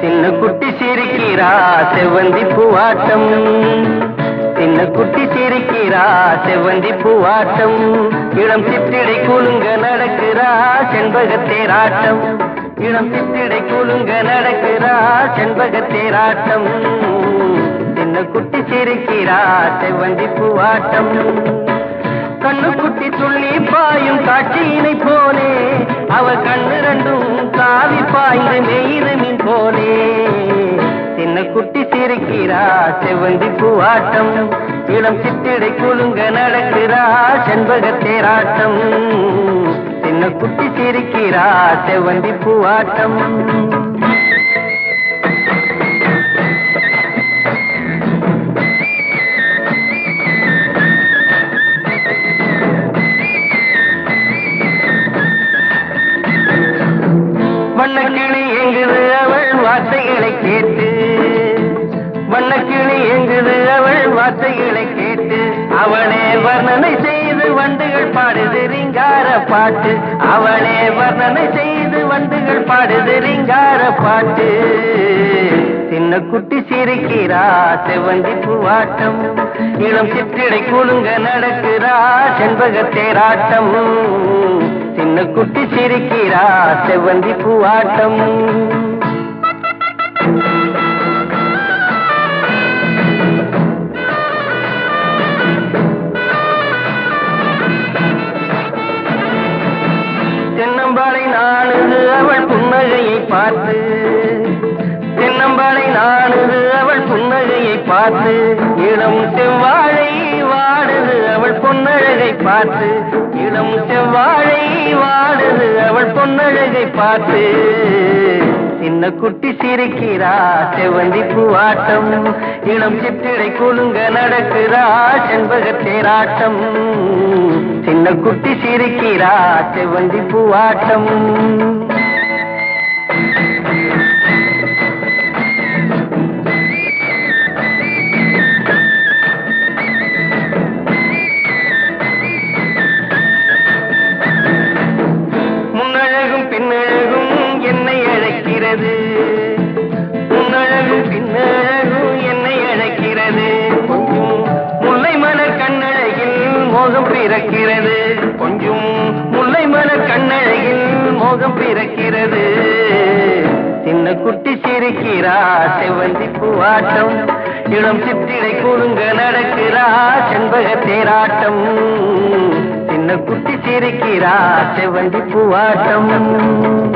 சின்ன குட்டி சிரிக்கிறா செவந்தி பூவாட்டம், சின்ன குட்டி சிரிக்கிறா செவந்தி பூவாட்டம், இளம் சித்திரை கூலுங்க நடக்கிறா செண்பகத்தேராட்டம், இளம் சித்திரை கூலுங்க நடக்கிறா செண்பகத்தேராட்டம், சின்ன குட்டி சிரிக்கிறா செவந்தி பூவாட்டம், கண்ணு குட்டி துள்ளி பாயும் காட்சியினை போலே அவ கண்ணு ரெண்டும் தாவி பாய்ந்த மெய்து மீன் போலே சின்ன குட்டி சிரிக்கிறா செவந்தி பூவாட்டம் இளம் சித்திரை குலுங்க நடக்கிறா செண்பகத்தேராட்டம் சின்ன குட்டி சிரிக்கிறா செவந்தி பூவாட்டம் வண்ணக்கிளி எங்குது அவள் வார்த்தைகளை கேட்டு வண்ணக்கிளி எங்குது அவள் வார்த்தைகளை கேட்டு அவளே வர்ணனை செய்து வண்டுகள் பாடுது ரிங்கார பாட்டு அவளே வர்ணனை செய்து வண்டுகள் பாடுது ரிங்கார பாட்டு சின்ன குட்டி சிரிக்கிறா செவந்தி பூவாட்டம் இளம் சித்திரை கூலுங்க நடக்கிறா செண்பகத்தேராட்டம் சின்ன குட்டி சிரிக்கிறா செவந்தி பூவாட்டம் தென்னம்பாளை நானுது அவள் புன்னகையை பார்த்து தென்னம்பாளை நானுது அவள் புன்னகையை பார்த்து இளம் செவ்வாழை வாடுது அவள் பொன்னழகை பார்த்து இளம் செவ்வாழை வாடுது அவள் பொன்னழகை பார்த்து சின்ன குட்டி சிரிக்கிறா செவந்தி பூவாட்டம் இளம் சித்திரை கூலுங்க நடக்கிறா செண்பகத்தேராட்டம் சின்ன குட்டி சிரிக்கிறா செவந்தி பூவாட்டம் பிறக்கிறது கொஞ்சம் முல்லை மலர் கண்ணழகில் மோகம் பிறக்கிறது சின்ன குட்டி சிரிக்கிறா செவந்தி பூவாட்டம் இளம் சித்திரை கூலுங்க நடக்கிறா செண்பகத்தேராட்டம் சின்ன குட்டி சிரிக்கிறா செவந்தி பூவாட்டம்